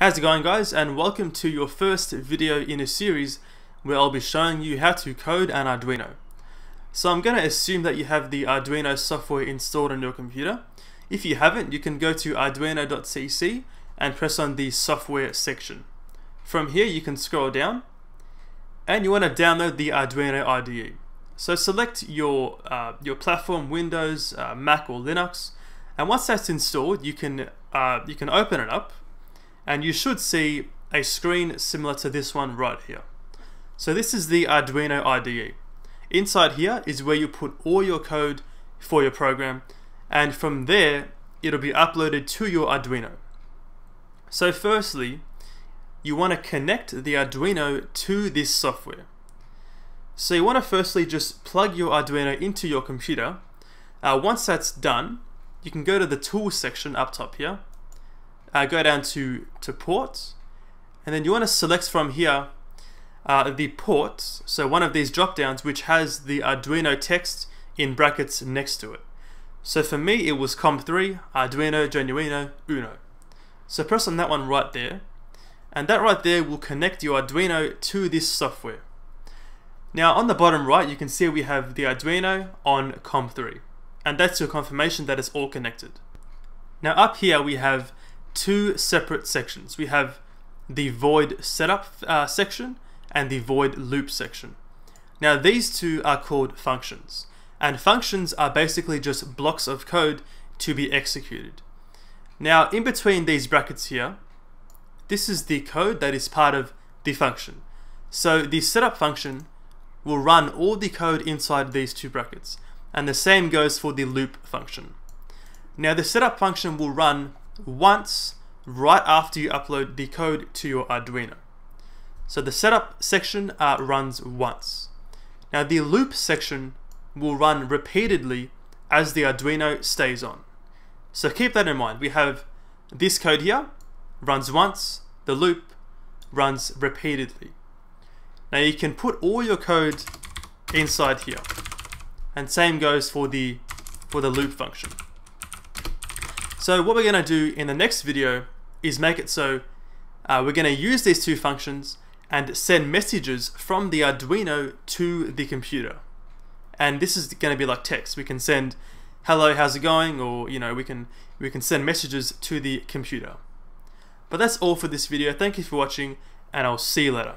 How's it going, guys, and welcome to your first video in a series where I'll be showing you how to code an Arduino. So I'm going to assume that you have the Arduino software installed on your computer. If you haven't, you can go to arduino.cc and press on the software section. From here you can scroll down and you want to download the Arduino IDE. So select your platform, Windows, Mac or Linux, and once that's installed you can open it up. And you should see a screen similar to this one right here. So this is the Arduino IDE. Inside here is where you put all your code for your program, and from there it'll be uploaded to your Arduino. So firstly, you want to connect the Arduino to this software. So you want to firstly just plug your Arduino into your computer. Once that's done, you can go to the Tools section up top here. Go down to ports, and then you want to select from here the ports, so one of these drop downs which has the Arduino text in brackets next to it. So for me it was COM3 Arduino Genuino Uno. So press on that one right there, and that right there will connect your Arduino to this software. Now on the bottom right you can see we have the Arduino on COM3, and that's your confirmation that it's all connected. Now up here we have two separate sections. We have the void setup section and the void loop section. Now these two are called functions, and functions are basically just blocks of code to be executed. Now in between these brackets here, this is the code that is part of the function. So the setup function will run all the code inside these two brackets, and the same goes for the loop function. Now the setup function will run once right after you upload the code to your Arduino. So the setup section runs once. Now the loop section will run repeatedly as the Arduino stays on. So keep that in mind. We have this code here, runs once, the loop runs repeatedly. Now you can put all your code inside here, and same goes for the loop function. So what we're going to do in the next video is make it so we're going to use these two functions and send messages from the Arduino to the computer. And this is going to be like text. We can send hello, how's it going, or you know, we can send messages to the computer. But that's all for this video. Thank you for watching, and I'll see you later.